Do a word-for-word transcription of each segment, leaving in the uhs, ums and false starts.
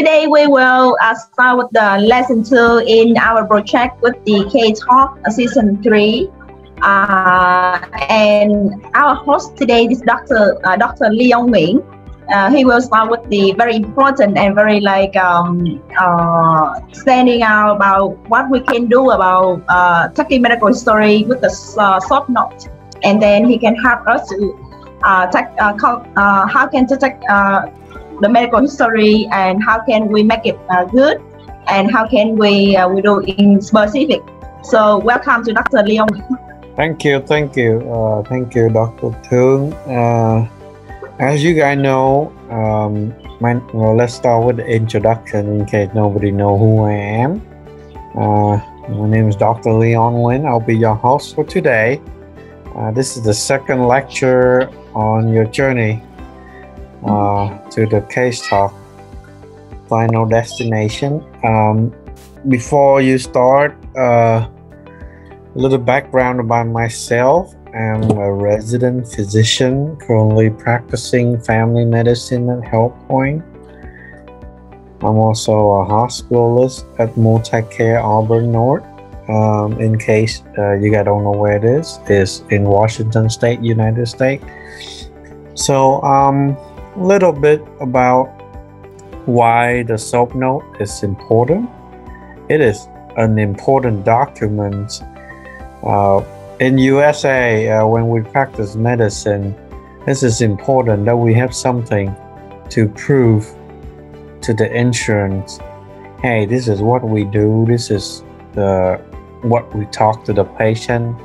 Today we will uh, start with the lesson two in our project with the K-Talk season three. Uh, and our host today is Doctor Uh, Doctor Leon Nguyen. Uh, he will start with the very important and very like um, uh, standing out about what we can do about uh, taking medical history with the uh, SOAP note, and then he can help us to uh, take, uh, uh, how can to take uh, the medical history and how can we make it uh, good and how can we uh, we do in specific. So welcome to Doctor Leon. Thank you, thank you, uh, thank you, Doctor Tung. Uh, as you guys know, um, my, well, let's start with the introduction in case nobody know who I am. Uh, my name is Doctor Leon Lin. I'll be your host for today. Uh, this is the second lecture on your journey uh, to the Casetalk final destination. Um, before you start, uh, a little background about myself. I'm a resident physician currently practicing family medicine at HealthPoint. I'm also a hospitalist at MultiCare Auburn North. Um, in case uh, you guys don't know where it is, it's in Washington State, United States. So um, a little bit about why the SOAP note is important. It is an important document. Uh, in U S A, uh, when we practice medicine, this is important that we have something to prove to the insurance. Hey, this is what we do. This is the what we talk to the patient.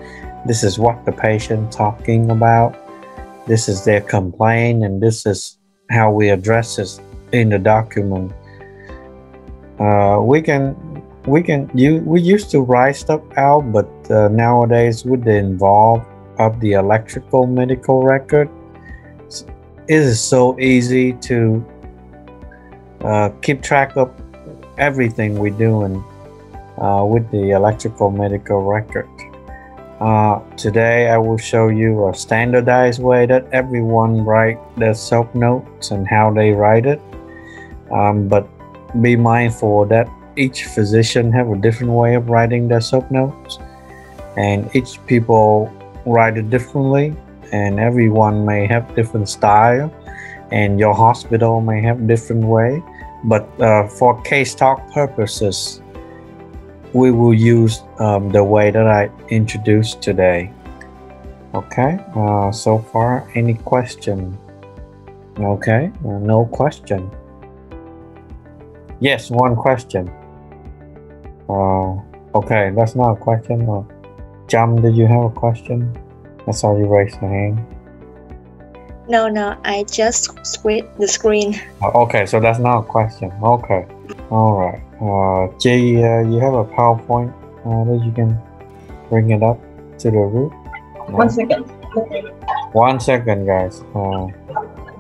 This is what the patient talking about. This is their complaint, and this is how we address it in the document. Uh, we can. We can you we used to write stuff out, but uh, nowadays with the involve of the electrical medical record, it is so easy to uh, keep track of everything we're doing uh, with the electrical medical record. Uh, today I will show you a standardized way that everyone write their SOAP notes and how they write it. Um, but be mindful that each physician have a different way of writing their SOAP notes, and each people write it differently, and everyone may have different style, and your hospital may have different way. But uh, for Casetalk purposes, we will use um, the way that I introduced today. Okay, uh, so far any question? Okay, uh, no question. Yes, one question. Uh, okay, that's not a question. No. Jam, did you have a question? I saw you raise your hand. No, no, I just quit the screen. Uh, okay, so that's not a question. Okay, all right. Uh, Jay, uh, you have a PowerPoint uh, that you can bring it up to the roof? No. One second. One second, guys. Uh,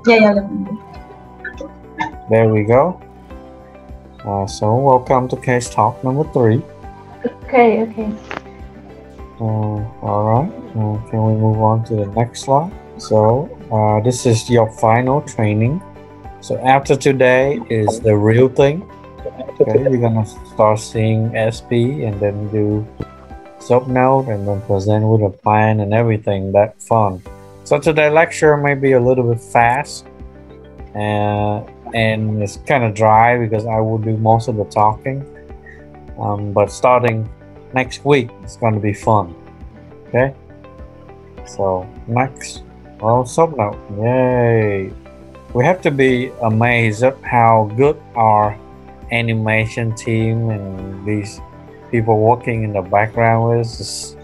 yeah, yeah. There we go. Uh, so welcome to Casetalk number three. Okay, okay. Uh, Alright, uh, can we move on to the next slide? So uh, this is your final training. So after today is the real thing. Okay, you're gonna start seeing S P and then do SOAP note and then present with a plan and everything, that fun. So today lecture may be a little bit fast. Uh, and it's kind of dry because I will do most of the talking, um, but starting next week it's going to be fun. Okay, so next, oh, SOAP note, yay. We have to be amazed at how good our animation team and these people working in the background is.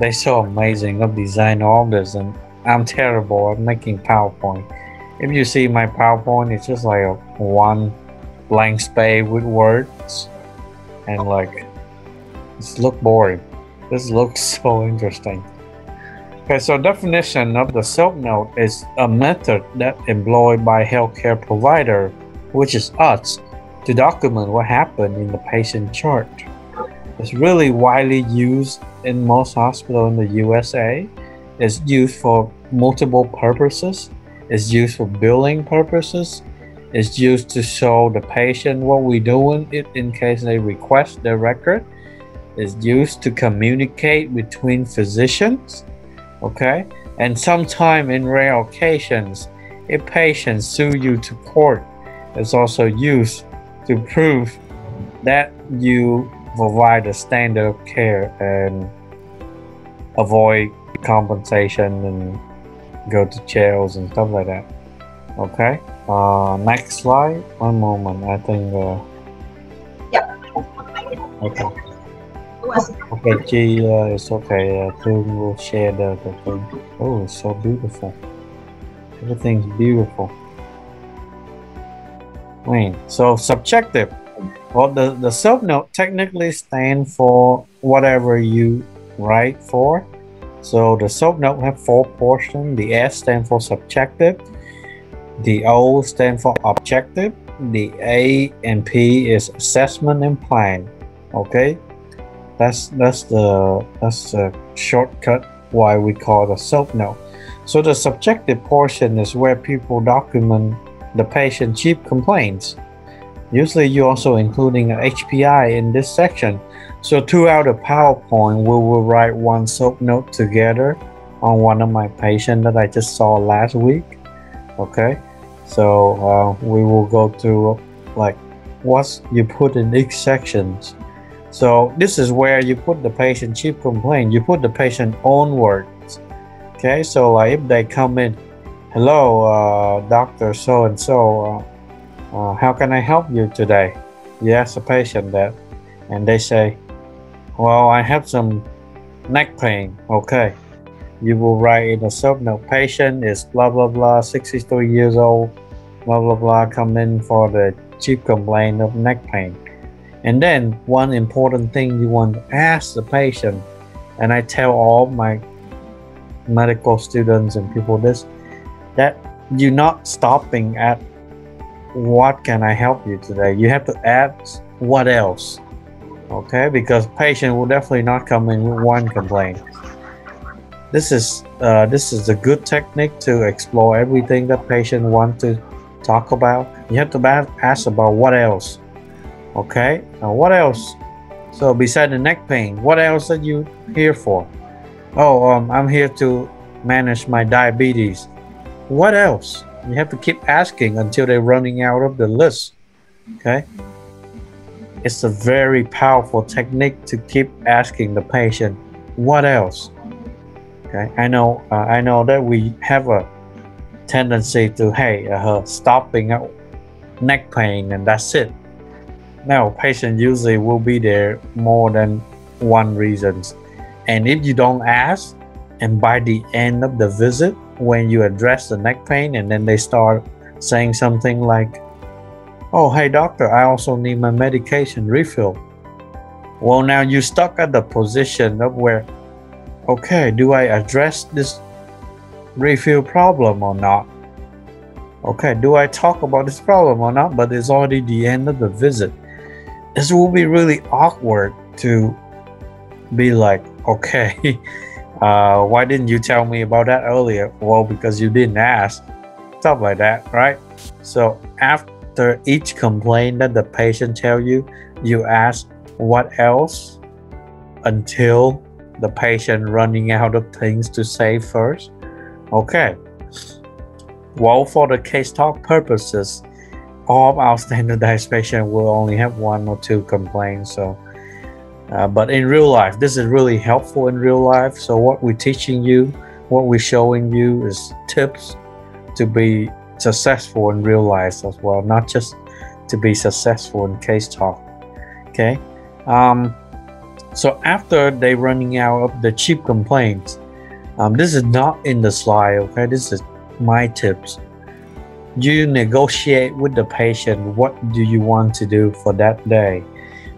They're so amazing of design all this, and I'm terrible at making PowerPoint. If you see my PowerPoint, it's just like a one blank space with words, and like it's look boring. This looks so interesting. Okay, so definition of the SOAP note is a method that employed by healthcare provider, which is us, to document what happened in the patient chart. It's really widely used in most hospitals in the U S A. It's used for multiple purposes. It's used for billing purposes, It's used to show the patient what we're doing if in case they request the record. It's used to communicate between physicians, okay? And sometimes in rare occasions, if patients sue you to court, it's also used to prove that you provide a standard of care and avoid compensation and go to jails and stuff like that. Okay, uh, next slide. One moment, I think. Uh, yeah. Okay. Okay, G, uh, it's okay. Uh, Tung will share the, the thing. Oh, it's so beautiful. Everything's beautiful. I mean, so subjective. Well, the, the SOAP note technically stands for whatever you write for. So the SOAP note have four portions. The S stands for subjective. The O stands for objective. The A and P is assessment and plan. Okay, that's that's the that's the shortcut why we call the SOAP note. So the subjective portion is where people document the patient's chief complaints. Usually you're also including an H P I in this section. So throughout the PowerPoint, we will write one SOAP note together on one of my patients that I just saw last week. Okay, so uh, we will go through like what you put in each section. So this is where you put the patient's chief complaint. You put the patient's own words. Okay, so like if they come in, hello, uh, Doctor So-and-so, uh, Uh, how can I help you today? You ask the patient that, and they say, well, I have some neck pain. Okay, you will write in the SOAP note, patient is blah blah blah, sixty-three years old, blah blah blah, come in for the chief complaint of neck pain. And then one important thing you want to ask the patient, and I tell all my medical students and people this, that you're not stopping at what can I help you today? You have to add what else, okay? Because patient will definitely not come in with one complaint. This is uh, this is a good technique to explore everything that patient want to talk about. You have to ask about what else, okay? Now what else? So beside the neck pain, what else are you here for? Oh, um, I'm here to manage my diabetes. What else? You have to keep asking until they're running out of the list, okay? It's a very powerful technique to keep asking the patient, what else? Okay, I know uh, I know that we have a tendency to, hey, uh, stopping at neck pain and that's it. Now, patient usually will be there more than one reasons. And if you don't ask, and by the end of the visit, when you address the neck pain and then they start saying something like, oh, hey doctor, I also need my medication refill. Well, now you're stuck at the position of where, okay, do I address this refill problem or not? Okay, do I talk about this problem or not? But it's already the end of the visit. This will be really awkward to be like, okay, Uh, why didn't you tell me about that earlier? Well, because you didn't ask. Stuff like that, right? So after each complaint that the patient tells you, you ask what else until the patient running out of things to say first. Okay. Well, for the case talk purposes, all of our standardized patients will only have one or two complaints. So. Uh, but in real life, this is really helpful in real life. So what we're teaching you, what we're showing you is tips to be successful in real life as well, not just to be successful in case talk. Okay. Um, so after they running out of the cheap complaints, um, this is not in the slide. Okay. This is my tips. You negotiate with the patient. What do you want to do for that day?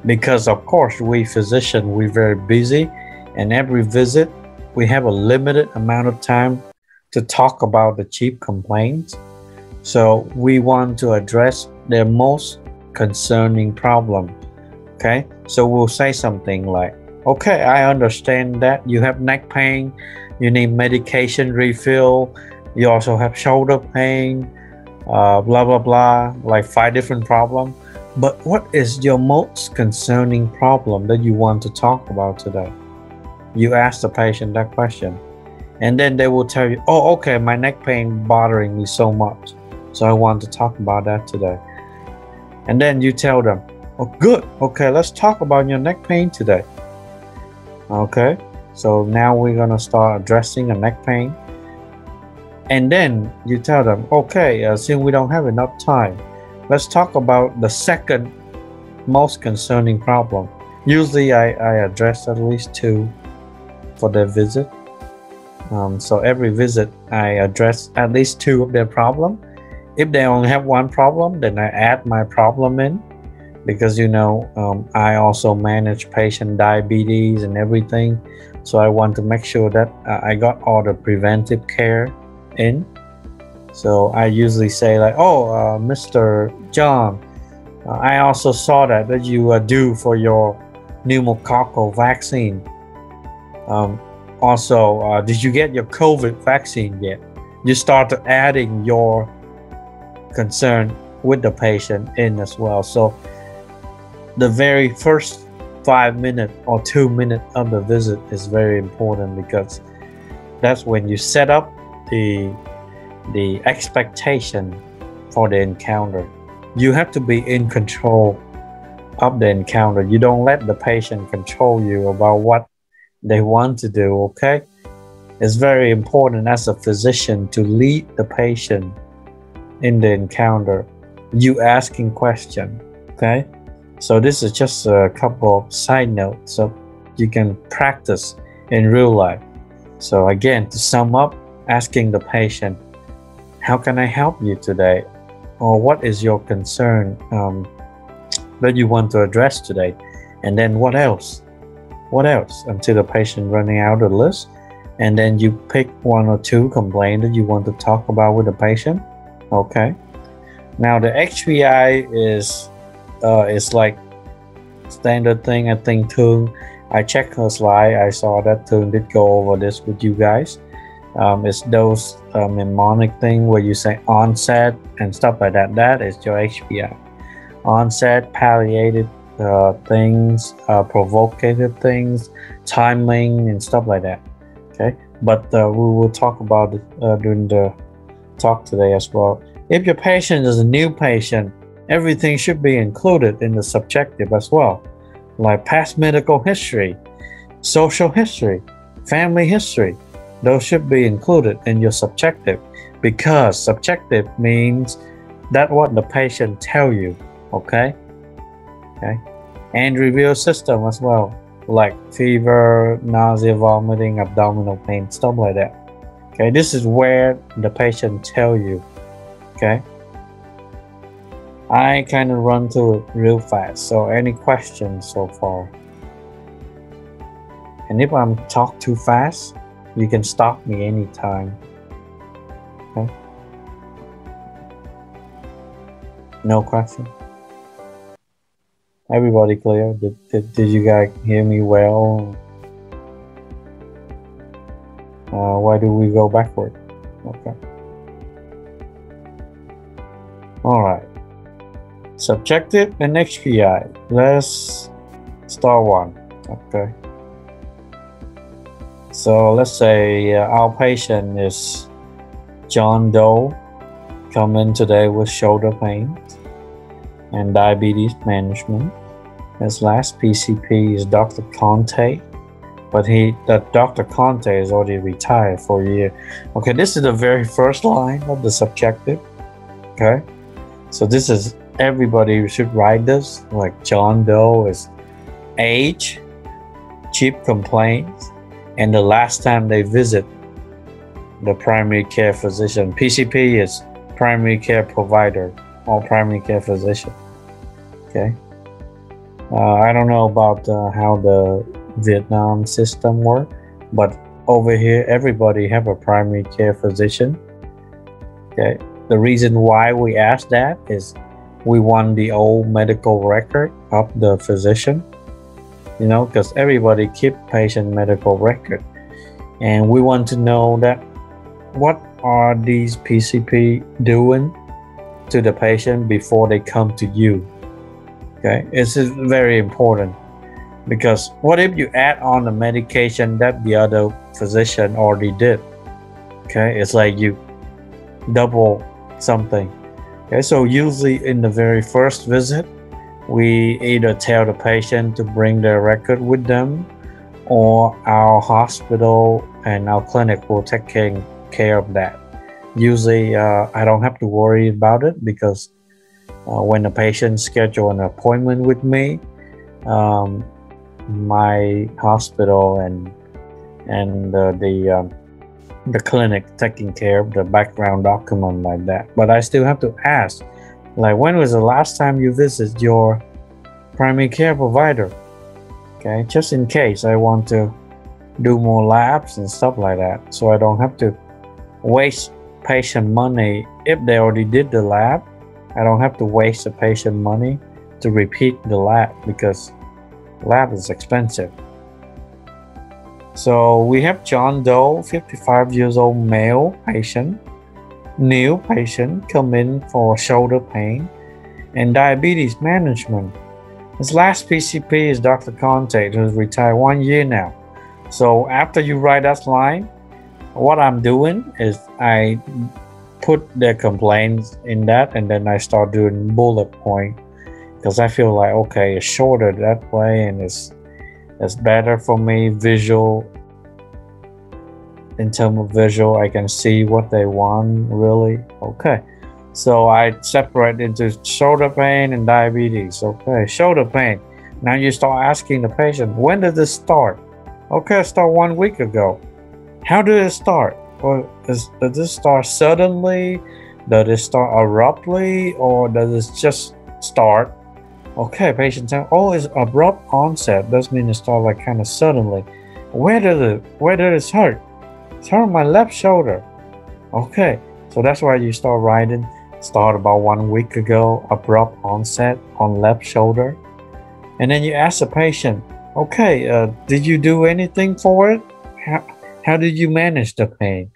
Because of course, we physicians, we're very busy, and every visit, we have a limited amount of time to talk about the chief complaints. So we want to address their most concerning problem, okay? So we'll say something like, okay, I understand that you have neck pain, you need medication refill, you also have shoulder pain, uh, blah, blah, blah, like five different problems. But what is your most concerning problem that you want to talk about today? You ask the patient that question. And then they will tell you, oh, okay, my neck pain bothering me so much. So I want to talk about that today. And then you tell them, oh, good. Okay, let's talk about your neck pain today. Okay, so now we're going to start addressing a neck pain. And then you tell them, okay, uh, since we don't have enough time, let's talk about the second most concerning problem. Usually I, I address at least two for their visit. Um, so every visit I address at least two of their problem. If they only have one problem, then I add my problem in, because you know um, I also manage patient diabetes and everything, so I want to make sure that uh, I got all the preventive care in. So I usually say like, oh, uh, Mister John, uh, I also saw that that you are due for your pneumococcal vaccine. Um, Also, uh, did you get your COVID vaccine yet? You start adding your concern with the patient in as well. So the very first five minute or two minute of the visit is very important, because that's when you set up the, the expectation for the encounter. You have to be in control of the encounter. You don't let the patient control you about what they want to do, okay? It's very important as a physician to lead the patient in the encounter. You asking question, okay? So this is just a couple of side notes so you can practice in real life. So again, to sum up, asking the patient, how can I help you today? Or what is your concern um, that you want to address today? And then what else? What else? Until the patient running out of the list, and then you pick one or two complaints that you want to talk about with the patient. Okay. Now the H P I is uh, it's like standard thing. I think Tung, I checked her slide. I saw that Tung did go over this with you guys. Um, it's those uh, mnemonic thing where you say onset and stuff like that. That is your H P I. Onset, palliative Uh, things, uh, provocative things, timing, and stuff like that. Okay, but uh, we will talk about it uh, during the talk today as well. If your patient is a new patient, everything should be included in the subjective as well, like past medical history, social history, family history. Those should be included in your subjective, because subjective means that what the patient tell you. Okay. Okay. And review system as well, like fever, nausea, vomiting, abdominal pain, stuff like that. Okay, this is where the patient tell you. Okay, I kind of run through it real fast. So any questions so far? And if I'm talk too fast, you can stop me anytime. Okay. No question. Everybody clear? Did, did, did you guys hear me well? Uh, why do we go backward? Okay. Alright. Subjective and H P I. Let's start one. Okay. So let's say uh, our patient is John Doe. Come in today with shoulder pain and diabetes management. His last P C P is Doctor Conte, but he that Doctor Conte is already retired for a year. Okay, this is the very first line of the subjective. Okay, so this is everybody should write this, like John Doe is age, chief complaints, and the last time they visit the primary care physician. P C P is primary care provider or primary care physician. Okay. Uh, I don't know about uh, how the Vietnam system works, but over here, everybody have a primary care physician. Okay. The reason why we ask that is we want the old medical record of the physician, you know, because everybody keep patient medical record. And we want to know that what are these P C P doing to the patient before they come to you. Okay, this is very important, because what if you add on the medication that the other physician already did? Okay, it's like you double something. Okay, so usually in the very first visit, we either tell the patient to bring their record with them, or our hospital and our clinic will take care of that. Usually uh, I don't have to worry about it, because uh, when the patient schedule an appointment with me, um, my hospital and and uh, the um, the clinic taking care of the background document like that. But I still have to ask, like, when was the last time you visited your primary care provider? Okay, just in case I want to do more labs and stuff like that, so I don't have to waste patient money. If they already did the lab, I don't have to waste the patient money to repeat the lab, because lab is expensive. So we have John Doe, fifty-five years old male patient, new patient, come in for shoulder pain and diabetes management. His last P C P is Doctor Conte, who's retired one year now. So after you write that line, what I'm doing is I put their complaints in that, and then I start doing bullet point, because I feel like, okay, it's shorter that way, and it's it's better for me visual. In terms of visual, I can see what they want really. Okay, so I separate into shoulder pain and diabetes. Okay, shoulder pain. Now you start asking the patient, when did this start? Okay, start one week ago. How did it start? Or is, does this start suddenly? Does it start abruptly, or does it just start? Okay, patient says, oh, it's abrupt onset. Doesn't mean it started like kind of suddenly. Where did it? Where did it hurt? It's hurt my left shoulder. Okay, so that's why you start writing. Start about one week ago. Abrupt onset on left shoulder, and then you ask the patient, okay, uh, did you do anything for it? How, how did you manage the pain?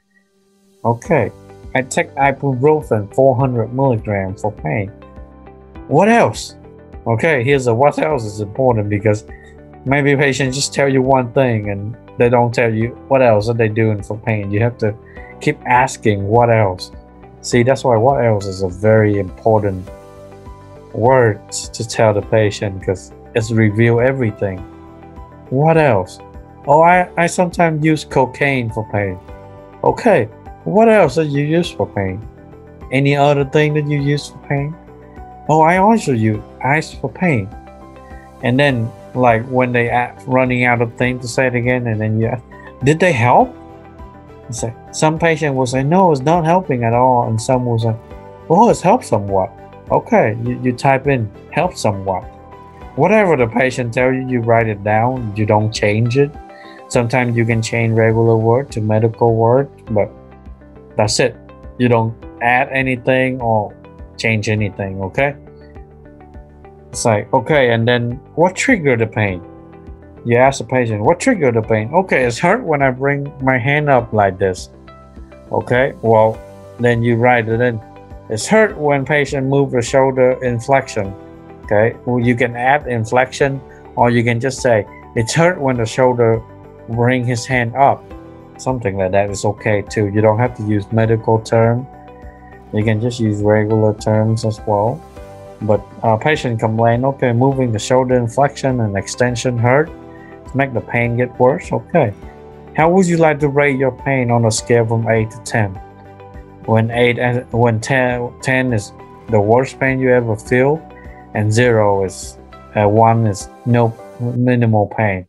Okay, I take ibuprofen four hundred milligram for pain. What else? Okay, here's a what else is important, because maybe patients just tell you one thing and they don't tell you what else are they doing for pain. You have to keep asking what else. See, that's why what else is a very important word to tell the patient, because it's reveal everything. What else? Oh, I, I sometimes use cocaine for pain. Okay, what else did you use for pain? Any other thing that you use for pain? Oh, I also use ice for pain. And then, like, when they are running out of things to say it again, and then you ask, did they help? And say, some patient will say, no, it's not helping at all. And some will say, oh, it's helped somewhat. Okay, you, you type in help somewhat. Whatever the patient tells you, you write it down. You don't change it. Sometimes you can change regular word to medical word, but that's it. You don't add anything or change anything, okay? It's like, okay, and then what triggered the pain? You ask the patient, what triggered the pain? Okay, it's hurt when I bring my hand up like this. Okay, well, then you write it in. It's hurt when patient move the shoulder inflection. Okay, well, you can add inflection, or you can just say it's hurt when the shoulder bring his hand up, something like that is okay too. You don't have to use medical term, you can just use regular terms as well. But uh, patient complain, okay, moving the shoulder inflection and extension hurt to make the pain get worse. Okay, how would you like to rate your pain on a scale from eight to ten? When eight, when ten, ten is the worst pain you ever feel, and zero is uh, one is no minimal pain.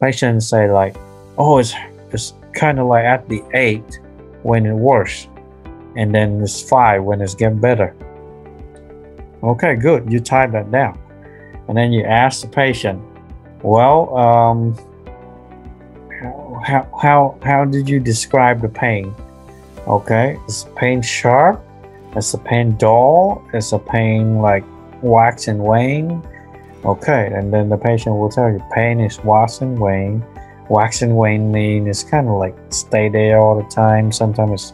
Patients say like, oh, it's it's kind of like at the eight when it worse, and then it's five when it's get better. Okay, good. You type that down, and then you ask the patient, well, um, how how how did you describe the pain? Okay, is the pain sharp? Is the pain dull? Is the pain like wax and wane? Okay, and then the patient will tell you pain is wax and wane. Wax and wane mean it's kind of like stay there all the time, sometimes it's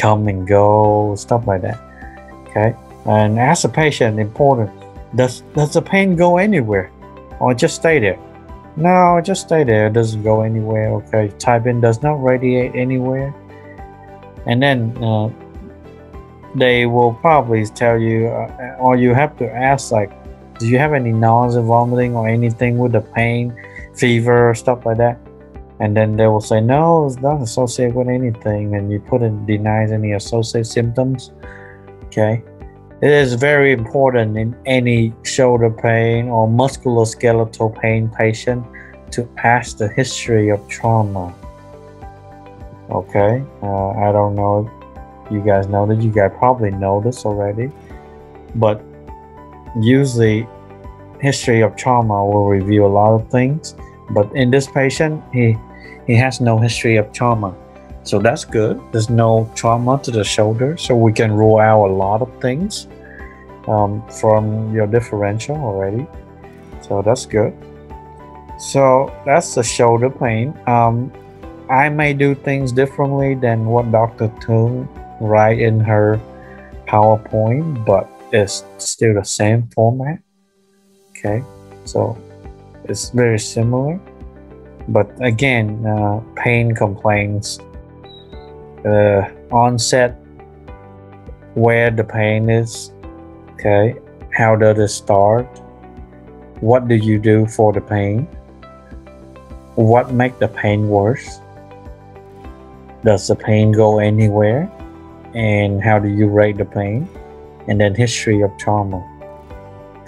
come and go, stuff like that. Okay, and ask the patient important, does does the pain go anywhere or just stay there? No, just stay there, it doesn't go anywhere. Okay, type in does not radiate anywhere, and then uh, they will probably tell you, uh, or you have to ask, like, do you have any nausea, vomiting, or anything with the pain, fever, stuff like that? And then they will say, no, it's not associated with anything. And you put in denies any associated symptoms. Okay. It is very important in any shoulder pain or musculoskeletal pain patient to ask the history of trauma. Okay. Uh, I don't know if you guys know that. You guys probably know this already. But usually, history of trauma will reveal a lot of things. But in this patient, he he has no history of trauma, so that's good. There's no trauma to the shoulder, so we can rule out a lot of things um, from your differential already, so that's good. So that's the shoulder pain. um, I may do things differently than what Doctor Tung write in her PowerPoint, but it's still the same format. Okay, so it's very similar, but again, uh, pain complaints, uh, onset, where the pain is, okay, how does it start, what do you do for the pain, what makes the pain worse, does the pain go anywhere, and how do you rate the pain, and then history of trauma.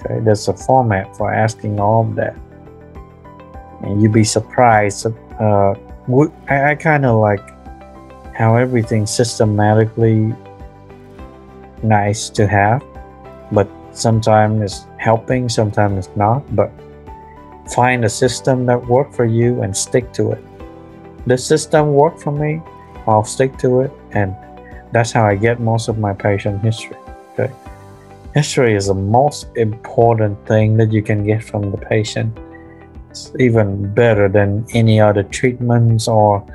Okay, there's a format for asking all of that. And you'd be surprised. Uh, I, I kind of like how everything systematically nice to have, but sometimes it's helping, sometimes it's not. But find a system that works for you and stick to it. This system worked for me, I'll stick to it, and that's how I get most of my patient history. Okay, history is the most important thing that you can get from the patient. It's even better than any other treatments or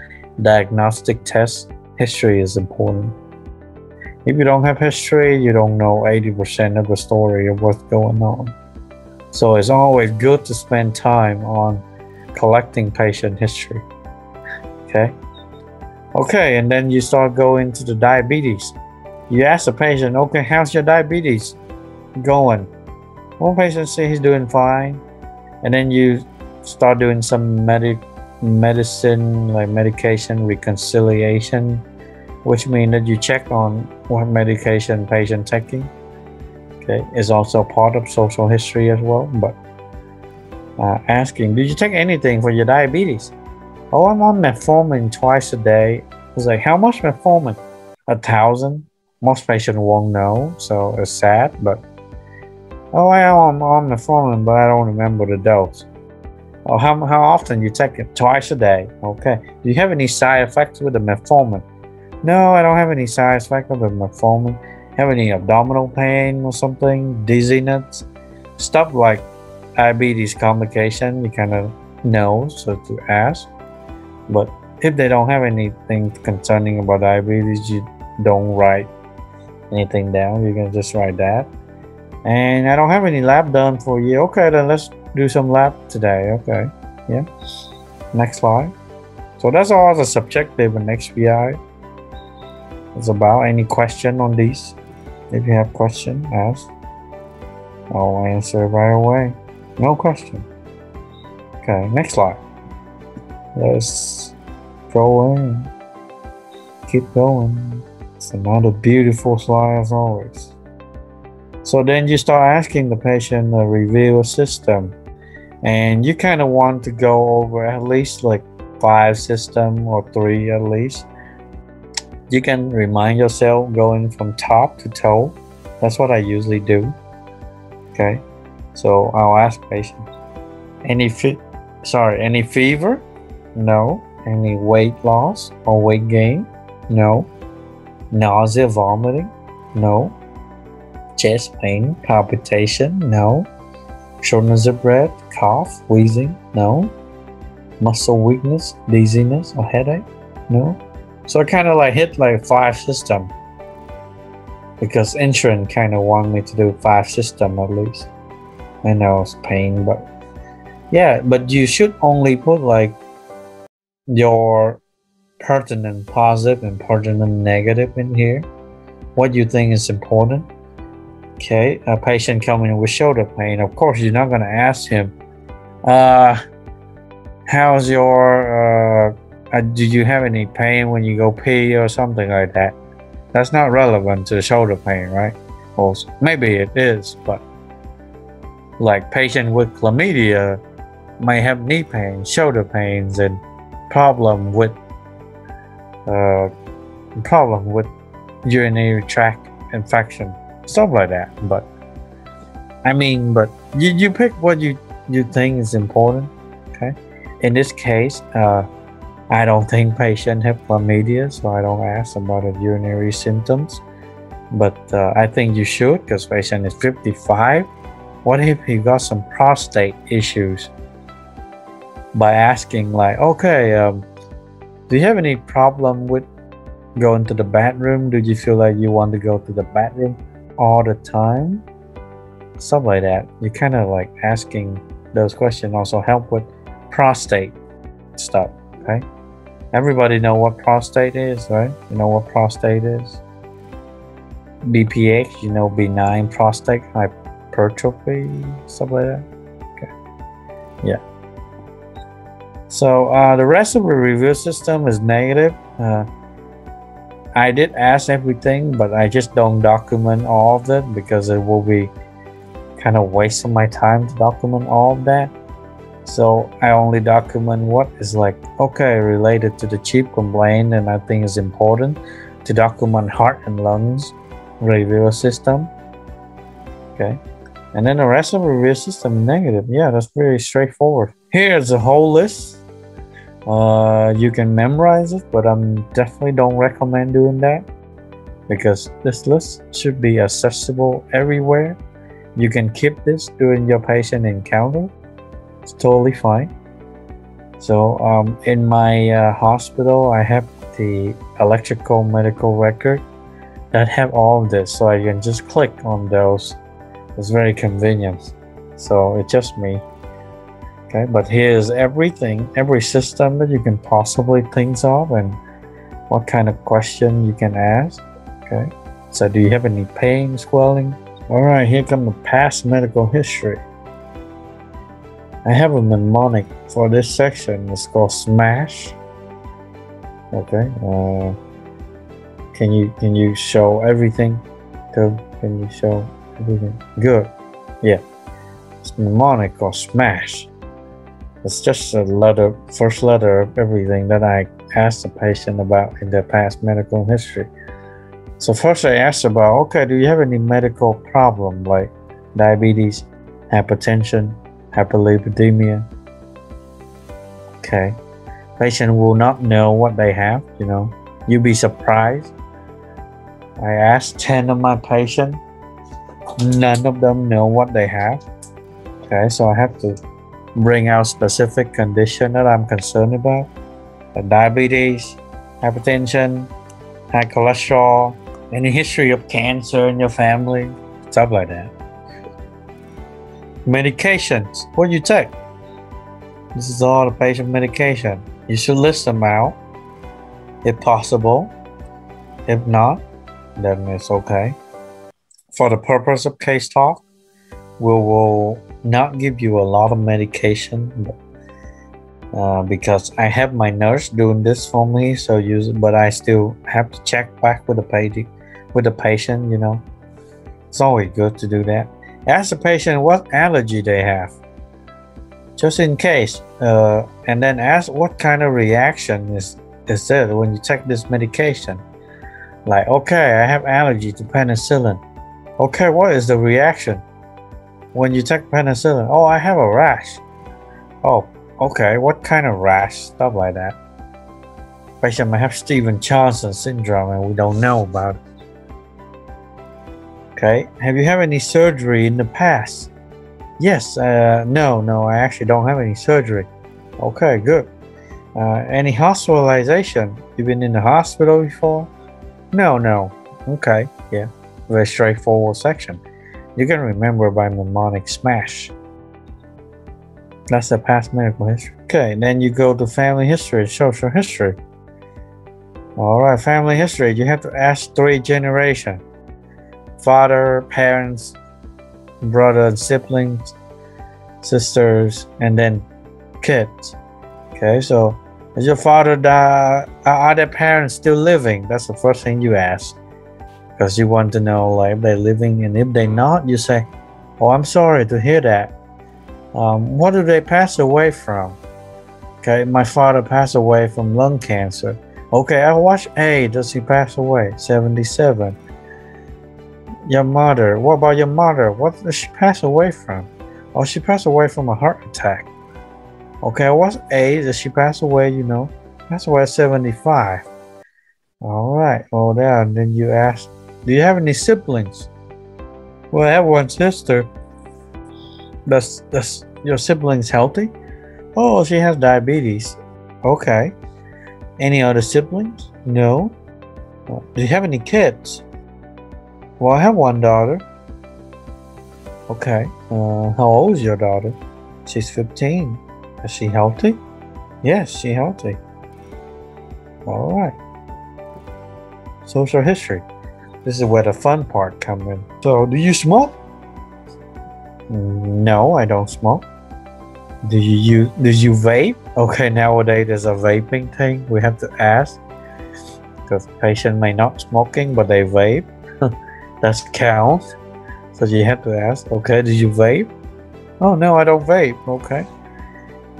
diagnostic tests. History is important. If you don't have history, you don't know eighty percent of the story of what's going on. So it's always good to spend time on collecting patient history. Okay. Okay, and then you start going to the diabetes. You ask the patient, okay, how's your diabetes going? One patient says he's doing fine. And then you start doing some medic medicine, like medication reconciliation, which means that you check on what medication patient taking. Okay, is also part of social history as well. But uh, asking, did you take anything for your diabetes? Oh, I'm on metformin twice a day. It's like, how much metformin? A thousand. Most patients won't know, so it's sad. But oh, I'm on the phone, but I don't remember the dose. Oh, how, how often you take it? Twice a day. Okay. Do you have any side effects with the metformin? No, I don't have any side effects with the metformin. Have any abdominal pain or something? Dizziness? Stuff like diabetes complication, you kind of know, so to ask. But if they don't have anything concerning about diabetes, you don't write anything down. You can just write that. And I don't have any lab done for you. Okay, then let's do some lab today. Okay, yeah. Next slide. So that's all the subjective and X B I. It's about any question on these. If you have question, ask. I'll answer right away. No question. Okay, next slide. Let's go in. Keep going. It's another beautiful slide as always. So then you start asking the patient to review a system, and you kind of want to go over at least like five systems or three at least. You can remind yourself going from top to toe. That's what I usually do. Okay, so I'll ask patient, any fe sorry, any fever? No. Any weight loss or weight gain? No. Nausea, vomiting? No. Chest pain, palpitation? No. Shortness of breath, cough, wheezing? No. Muscle weakness, dizziness, or headache? No. So I kind of like hit like five system. because insurance kind of want me to do five system at least. I know it's pain, but yeah, but you should only put like your pertinent positive and pertinent negative in here. What you think is important. Okay, a patient coming with shoulder pain. Of course, you're not going to ask him, uh, how's your, uh, uh, do you have any pain when you go pee or something like that? That's not relevant to shoulder pain, right? Or maybe it is, but like patient with chlamydia may have knee pain, shoulder pains, and problem with uh, problem with urinary tract infection, stuff like that. But I mean, but you, you pick what you you think is important. Okay, in this case, uh, I don't think patient have chlamydia, so I don't ask about the urinary symptoms. But uh, I think you should, because patient is fifty-five. What if he got some prostate issues? By asking like, okay, um, do you have any problem with going to the bathroom? Do you feel like you want to go to the bathroom all the time? Stuff like that. You kind of like asking those questions also help with prostate stuff, okay? Everybody know what prostate is, right? You know what prostate is? B P H, you know, benign prostate hypertrophy, stuff like that, okay? Yeah. So uh, the rest of the review system is negative. Uh, I did ask everything, but I just don't document all of it because it will be kind of waste of my time to document all of that. So I only document what is like, okay, related to the chief complaint, and I think it's important to document heart and lungs review system. Okay. And then the rest of the review system negative. Yeah, that's very straightforward. Here's a whole list. Uh, you can memorize it, but I'm definitely don't recommend doing that because this list should be accessible everywhere. You can keep this during your patient encounter. It's totally fine. So um, in my uh, hospital, I have the electrical medical record that have all of this, so I can just click on those. It's very convenient. So it's just me. Okay, but here's everything, every system that you can possibly think of and what kind of question you can ask. Okay, so do you have any pain, swelling? All right, here comes the past medical history. I have a mnemonic for this section. It's called SMASH. Okay, uh, can you can you show everything? Too? Can you show everything? Good. Yeah, it's mnemonic or SMASH. It's just a letter, first letter of everything that I asked the patient about in their past medical history. So first I asked about, okay, do you have any medical problem like diabetes, hypertension, hyperlipidemia? Okay, patient will not know what they have, you know. You'll be surprised. I asked ten of my patients, none of them know what they have. Okay, so I have to bring out specific condition that I'm concerned about, like diabetes, hypertension, high cholesterol, any history of cancer in your family, stuff like that. Medications, what do you take? This is all the patient medication. You should list them out, if possible. If not, then it's okay. For the purpose of case talk, we will not give you a lot of medication, but, uh, because I have my nurse doing this for me, so use it, but I still have to check back with the patient with the patient, you know. It's always good to do that. Ask the patient what allergy they have, just in case, uh, and then ask what kind of reaction is is there when you take this medication. Like, okay, I have allergy to penicillin. Okay, what is the reaction when you take penicillin? Oh, I have a rash. Oh, okay, what kind of rash? Stuff like that. Patient may have Stevens-Johnson syndrome and we don't know about it. Okay, have you had any surgery in the past? Yes, uh, no, no, I actually don't have any surgery. Okay, good. Uh, any hospitalization? You been in the hospital before? No, no. Okay, yeah. very straightforward section. You can remember by mnemonic smash. That's the past medical history. Okay, then you go to family history, social history. All right, family history, you have to ask three generations. Father, parents, brother, siblings, sisters, and then kids. Okay, so is your father die? Are their parents still living? That's the first thing you ask, because you want to know like if they're living, and if they're not, you say, "Oh, I'm sorry to hear that. Um, what did they pass away from?" Okay, my father passed away from lung cancer. Okay, I watched A. Does he pass away? seventy-seven. Your mother. What about your mother? What did she pass away from? Oh, she passed away from a heart attack. Okay, I watched A. Did she pass away? You know, passed away at seventy-five. All right. Well, then, then you ask, do you have any siblings? Well, I have one sister. Does, does your siblings healthy? Oh, she has diabetes. Okay. Any other siblings? No. Do you have any kids? Well, I have one daughter. Okay. Uh, how old is your daughter? She's fifteen. Is she healthy? Yes, she's healthy. All right. Social history. This is where the fun part comes in. So, do you smoke? No, I don't smoke. Do you use, do you vape? Okay, nowadays there's a vaping thing. We have to ask, because patient may not smoking but they vape. That's count. So you have to ask, okay, do you vape? Oh no, I don't vape. Okay.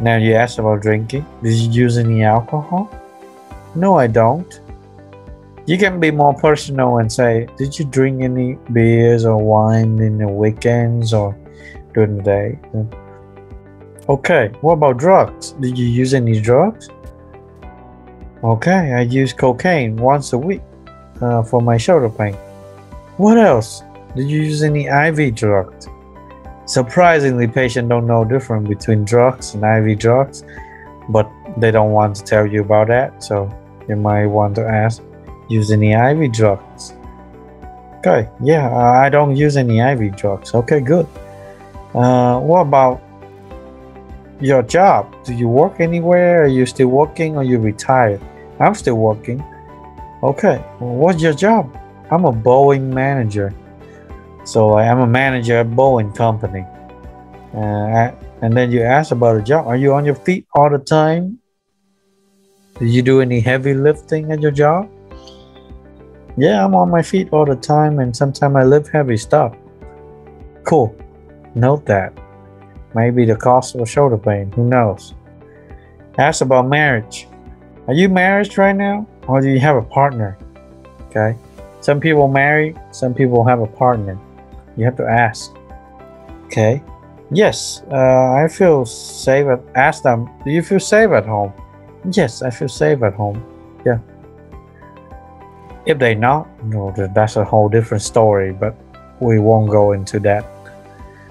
Now you ask about drinking. Did you use any alcohol? No, I don't. You can be more personal and say, did you drink any beers or wine in the weekends or during the day? Okay, what about drugs? Did you use any drugs? Okay, I use cocaine once a week uh, for my shoulder pain. What else? Did you use any I V drugs? Surprisingly, patients don't know difference between drugs and I V drugs, but they don't want to tell you about that, so you might want to ask, use any I V drugs? Okay, yeah, I don't use any I V drugs. Okay, good. Uh, what about your job? Do you work anywhere? Are you still working or you retired? I'm still working. Okay, well, what's your job? I'm a Boeing manager. So I'm a manager at Boeing company. Uh, and then you ask about a job. Are you on your feet all the time? Do you do any heavy lifting at your job? Yeah, I'm on my feet all the time, and sometimes I lift heavy stuff. Cool. Note that. Maybe the cause of shoulder pain. Who knows? Ask about marriage. Are you married right now, or do you have a partner? Okay. Some people marry. Some people have a partner. You have to ask. Okay. Yes. Uh, I feel safe at. Ask them. Do you feel safe at home? Yes, I feel safe at home. Yeah. If they not, no, that's a whole different story, but we won't go into that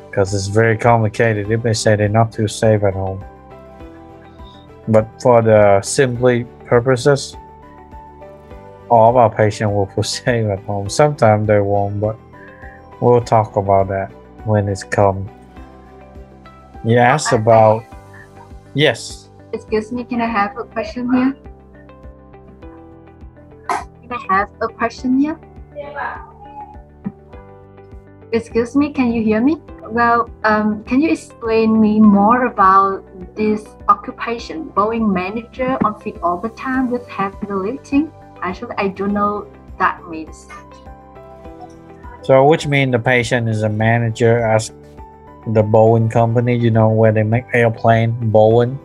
because it's very complicated if they say they're not too safe at home. But for the simply purposes, all of our patients will feel safe at home. Sometimes they won't, but we'll talk about that when it's come. You asked about, yes. Excuse me, can I have a question here? I have a question here. Excuse me, can you hear me? Well, um, can you explain me more about this occupation, Boeing manager on feet all the time with heavy lifting? Actually, I don't know what that means. So, which means the patient is a manager at the Boeing company, you know, where they make airplane, Boeing.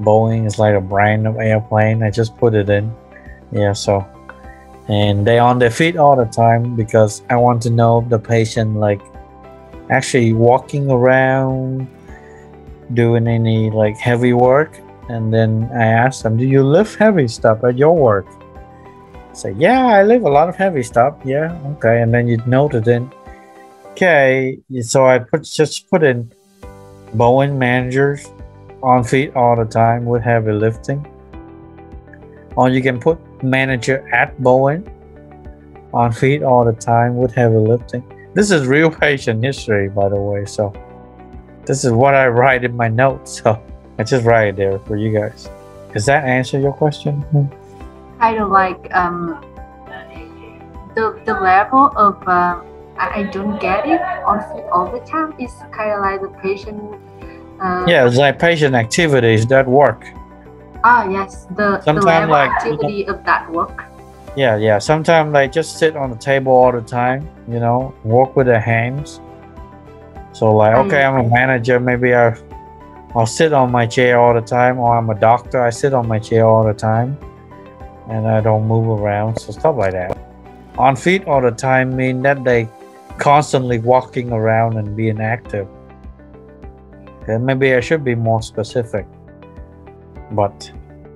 Boeing is like a brand of airplane. I just put it in. Yeah, so, and they on their feet all the time because I want to know the patient like actually walking around, doing any like heavy work. And then I ask them, do you lift heavy stuff at your work? Say, yeah, I lift a lot of heavy stuff. Yeah, okay. And then you note it in. Okay, so I put just put in Boeing managers on feet all the time with heavy lifting. Or you can put manager at Boeing, on feet all the time with heavy lifting. This is real patient history, by the way, so this is what I write in my notes, so I just write it there for you guys. Does that answer your question? Kind of like um, the, the level of uh, I don't get it on feet all the time is kind of like the patient. Uh, yeah, it's like patient activities that work. Ah, yes, the, the level like, activity you know, of that work. Yeah, yeah. Sometimes they just sit on the table all the time, you know, work with their hands. So like, okay, I'm a manager. Maybe I, I'll sit on my chair all the time, or I'm a doctor. I sit on my chair all the time, and I don't move around. So stuff like that. On feet all the time mean that they constantly walking around and being active. Okay, maybe I should be more specific, but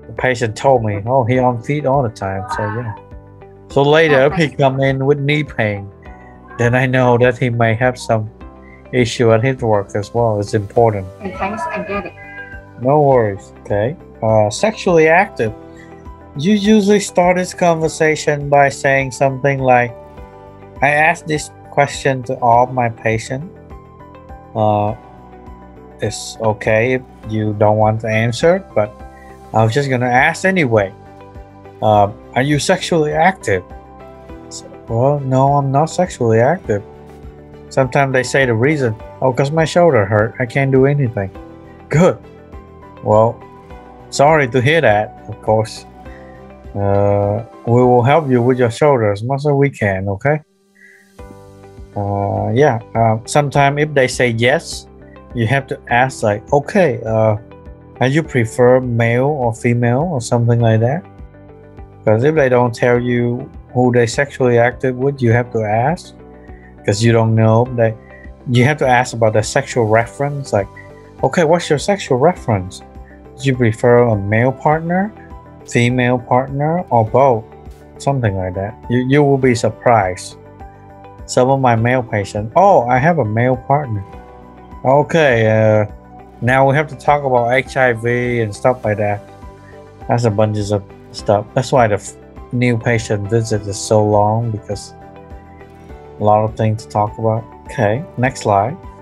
the patient told me, oh, he on feet all the time. So yeah. So later, if he come in with knee pain, then I know that he may have some issue at his work as well. It's important. And thanks, I get it. No worries. Okay. Uh, sexually active. You usually start this conversation by saying something like, I ask this question to all my patients. Uh, it's okay if you don't want to answer, but I was just going to ask anyway. Uh, are you sexually active? So, well, no, I'm not sexually active. Sometimes they say the reason, oh, because my shoulder hurt, I can't do anything. Good. Well, sorry to hear that, of course. Uh, we will help you with your shoulder as much as we can, okay? Uh, yeah, uh, sometimes if they say yes, you have to ask like, okay, uh, do you prefer male or female or something like that? Because if they don't tell you who they sexually active with, you have to ask. Because you don't know, that you have to ask about the sexual reference. Like, okay, what's your sexual reference? Do you prefer a male partner, female partner, or both? Something like that. You, you will be surprised. Some of my male patients, oh, I have a male partner. Okay, uh, now we have to talk about H I V and stuff like that. That's a bunch of stuff. That's why the new patient visit is so long, because a lot of things to talk about. Okay, next slide.